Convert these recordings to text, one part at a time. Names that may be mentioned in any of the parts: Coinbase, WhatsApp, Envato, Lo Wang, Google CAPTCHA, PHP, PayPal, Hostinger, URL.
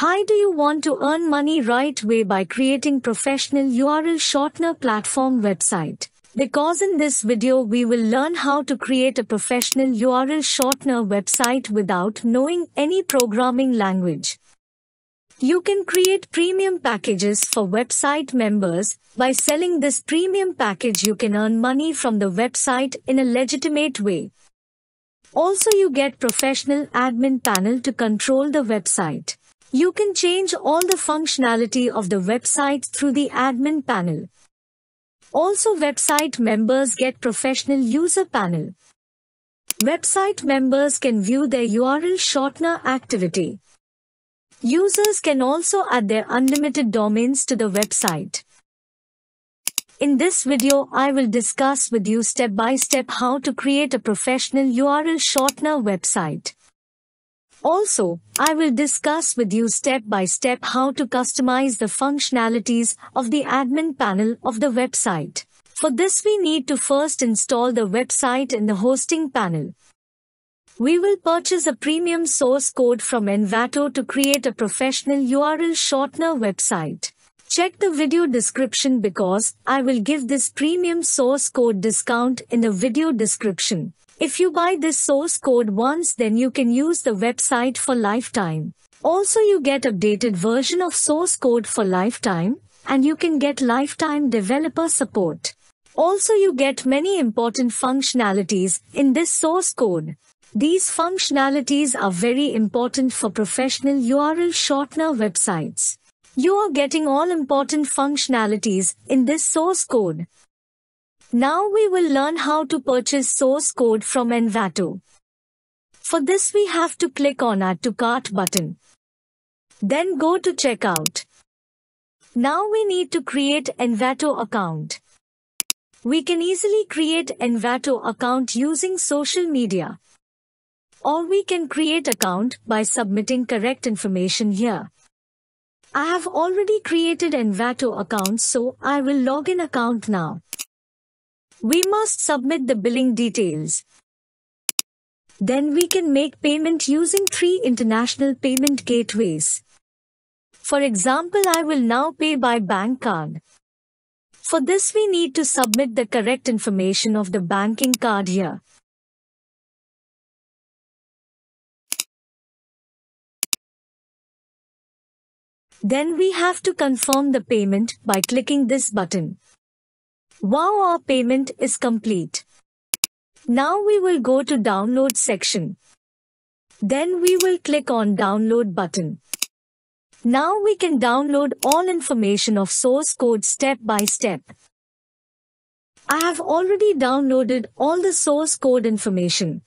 Hi, do you want to earn money right away by creating professional URL shortener platform website? Because in this video we will learn how to create a professional URL shortener website without knowing any programming language. You can create premium packages for website members. By selling this premium package you can earn money from the website in a legitimate way. Also you get professional admin panel to control the website. You can change all the functionality of the website through the admin panel. Also website members get professional user panel. Website members can view their URL shortener activity. Users can also add their unlimited domains to the website. In this video, I will discuss with you step by step how to create a professional URL shortener website. Also, I will discuss with you step by step how to customize the functionalities of the admin panel of the website. For this we need to first install the website in the hosting panel. We will purchase a premium source code from Envato to create a professional URL shortener website. Check the video description because I will give this premium source code discount in the video description. If you buy this source code once, then you can use the website for lifetime. Also you get updated version of source code for lifetime and you can get lifetime developer support. Also you get many important functionalities in this source code. These functionalities are very important for professional URL shortener websites. You are getting all important functionalities in this source code. Now we will learn how to purchase source code from Envato. For this we have to click on Add to Cart button. Then go to Checkout. Now we need to create Envato account. We can easily create Envato account using social media. Or we can create account by submitting correct information here. I have already created Envato account, so I will log in account now. We must submit the billing details. Then we can make payment using 3 international payment gateways. For example, I will now pay by bank card. For this we need to submit the correct information of the banking card here. Then we have to confirm the payment by clicking this button. Wow, our payment is complete. Now we will go to download section. Then we will click on download button. Now we can download all information of source code step by step. I have already downloaded all the source code information.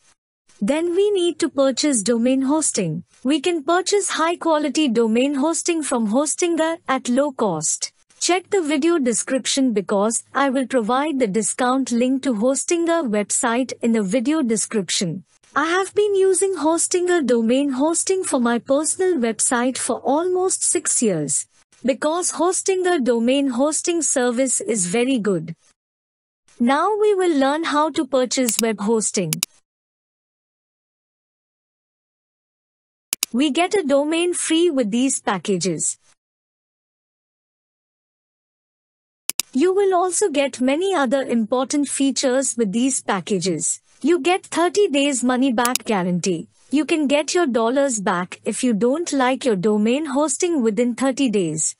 Then we need to purchase domain hosting. We can purchase high quality domain hosting from Hostinger at low cost. Check the video description because I will provide the discount link to Hostinger website in the video description. I have been using Hostinger domain hosting for my personal website for almost 6 years because Hostinger domain hosting service is very good. Now we will learn how to purchase web hosting. We get a domain free with these packages. You will also get many other important features with these packages. You get 30 days money back guarantee. You can get your dollars back if you don't like your domain hosting within 30 days.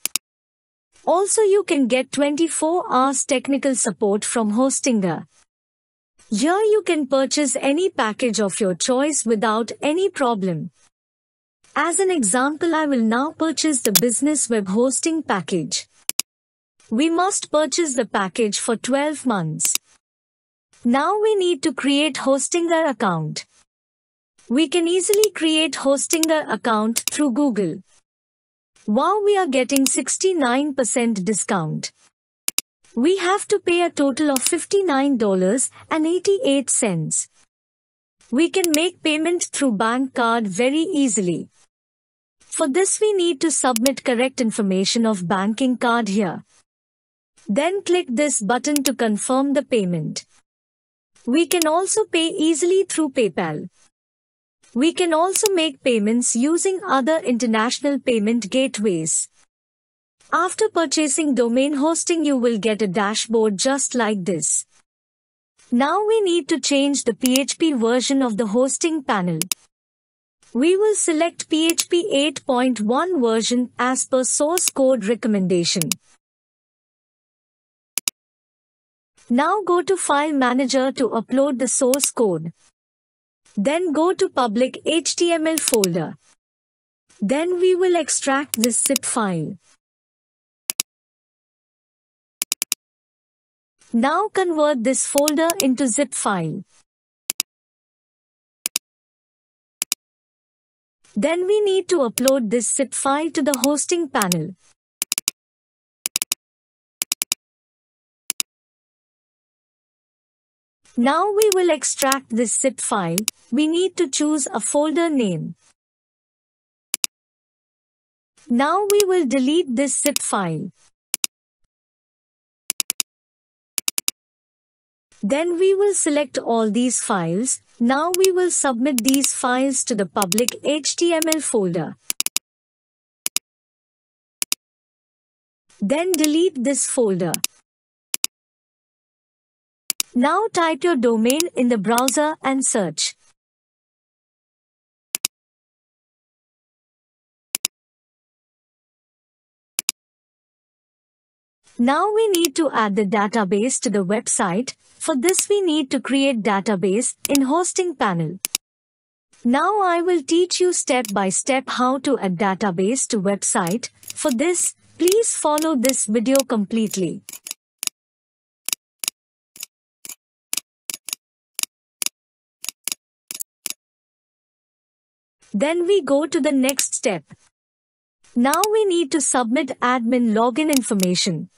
Also you can get 24 hours technical support from Hostinger. Here you can purchase any package of your choice without any problem. As an example, I will now purchase the business web hosting package. We must purchase the package for 12 months. Now we need to create Hostinger account. We can easily create Hostinger account through Google. Wow, we are getting 69% discount. We have to pay a total of $59.88. We can make payment through bank card very easily. For this we need to submit correct information of banking card here. Then click this button to confirm the payment. We can also pay easily through PayPal. We can also make payments using other international payment gateways. After purchasing domain hosting, you will get a dashboard just like this. Now we need to change the PHP version of the hosting panel. We will select PHP 8.1 version as per source code recommendation. Now go to File Manager to upload the source code. Then go to Public HTML folder. Then we will extract this zip file. Now convert this folder into zip file. Then we need to upload this zip file to the hosting panel. Now we will extract this zip file. We need to choose a folder name. Now we will delete this zip file. Then we will select all these files. Now we will submit these files to the public HTML folder. Then delete this folder. Now type your domain in the browser and search. Now we need to add the database to the website. For this we need to create database in hosting panel. Now I will teach you step by step how to add database to website. For this, please follow this video completely. Then we go to the next step. Now we need to submit admin login information.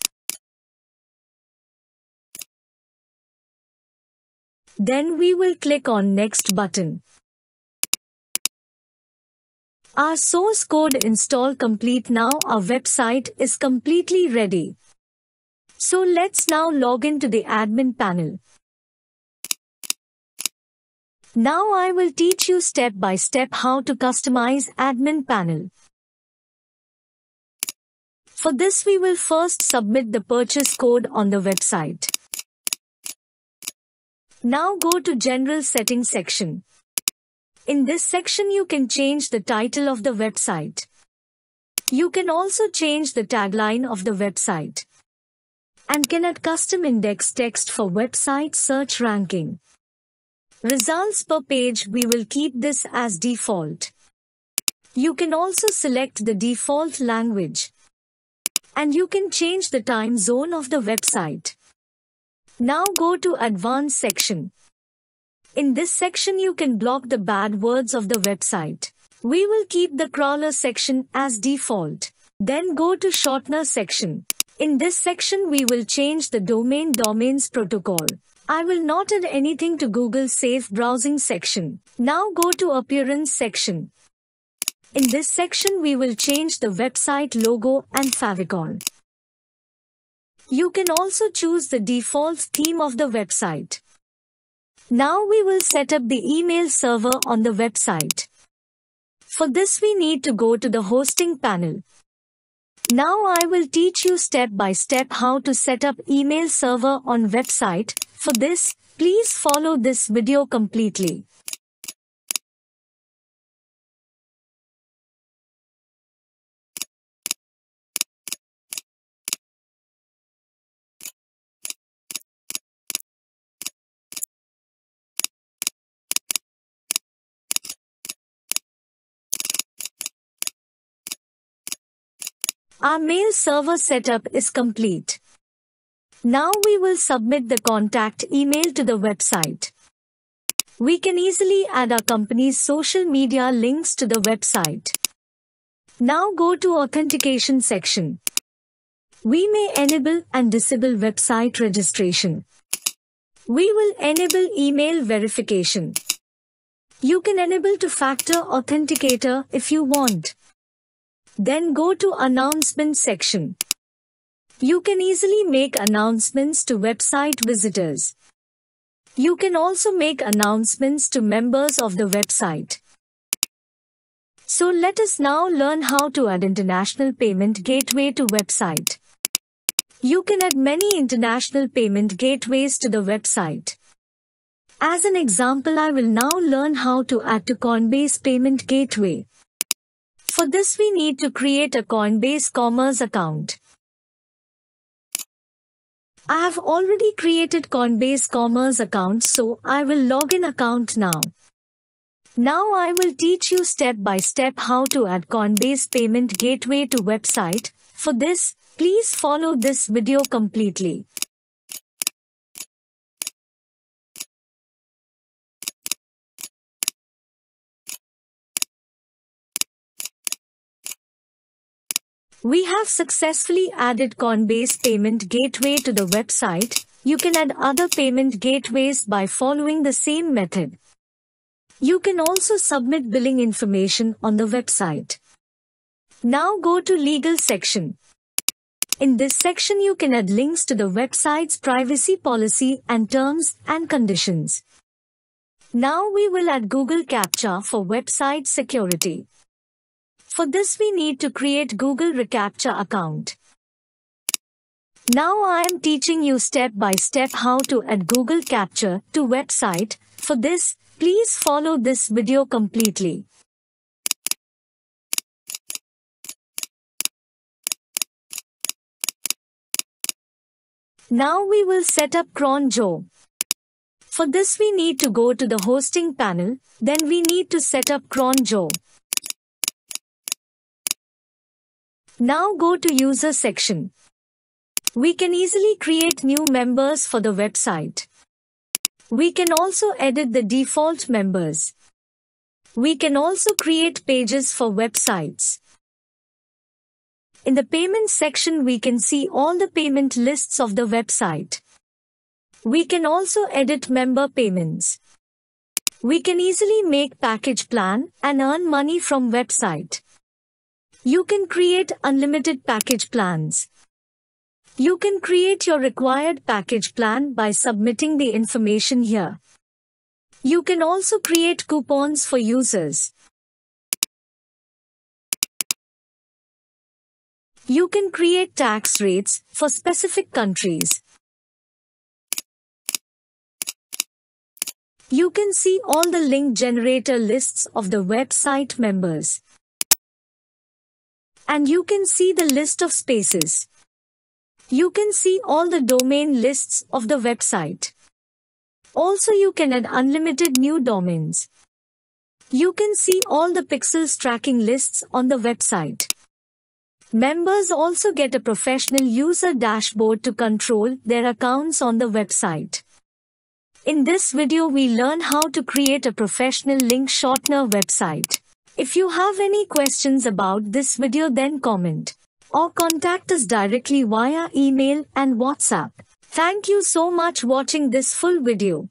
Then we will click on Next button. Our source code install complete. Now our website is completely ready. So let's now log in to the admin panel. Now I will teach you step by step how to customize admin panel. For this we will first submit the purchase code on the website. Now go to General Settings section. In this section you can change the title of the website. You can also change the tagline of the website. And can add custom index text for website search ranking. Results per page, we will keep this as default. You can also select the default language. And you can change the time zone of the website. Now go to Advanced section. In this section you can block the bad words of the website. We will keep the crawler section as default. Then go to Shortener section. In this section we will change the domains protocol. I will not add anything to Google Safe Browsing section. Now go to Appearance section. In this section we will change the website logo and favicon. You can also choose the default theme of the website. Now we will set up the email server on the website. For this we need to go to the hosting panel. Now I will teach you step by step how to set up email server on website. For this, please follow this video completely. Our mail server setup is complete. Now we will submit the contact email to the website. We can easily add our company's social media links to the website. Now go to Authentication section. We may enable and disable website registration. We will enable email verification. You can enable two-factor authenticator if you want. Then go to Announcement section. You can easily make announcements to website visitors. You can also make announcements to members of the website. So let us now learn how to add international payment gateway to website. You can add many international payment gateways to the website. As an example, I will now learn how to add to Coinbase payment gateway. For this, we need to create a Coinbase Commerce account. I have already created Coinbase Commerce account, so I will log in account now. Now I will teach you step by step how to add Coinbase payment gateway to website. For this, please follow this video completely. We have successfully added Coinbase payment gateway to the website. You can add other payment gateways by following the same method. You can also submit billing information on the website. Now go to legal section. In this section, you can add links to the website's privacy policy and terms and conditions. Now we will add Google CAPTCHA for website security. For this, we need to create Google CAPTCHA account. Now I am teaching you step by step how to add Google CAPTCHA to website. For this, please follow this video completely. Now we will set up CronJo. For this, we need to go to the hosting panel, then we need to set up CronJo. Now go to user section. We can easily create new members for the website. We can also edit the default members. We can also create pages for websites. In the payment section, we can see all the payment lists of the website. We can also edit member payments. We can easily make package plan and earn money from website. You can create unlimited package plans. You can create your required package plan by submitting the information here. You can also create coupons for users. You can create tax rates for specific countries. You can see all the link generator lists of the website members. And you can see the list of spaces. You can see all the domain lists of the website. Also, you can add unlimited new domains. You can see all the pixels tracking lists on the website. Members also get a professional user dashboard to control their accounts on the website. In this video, we learn how to create a professional link shortener website. If you have any questions about this video, then comment or contact us directly via email and WhatsApp. Thank you so much watching this full video.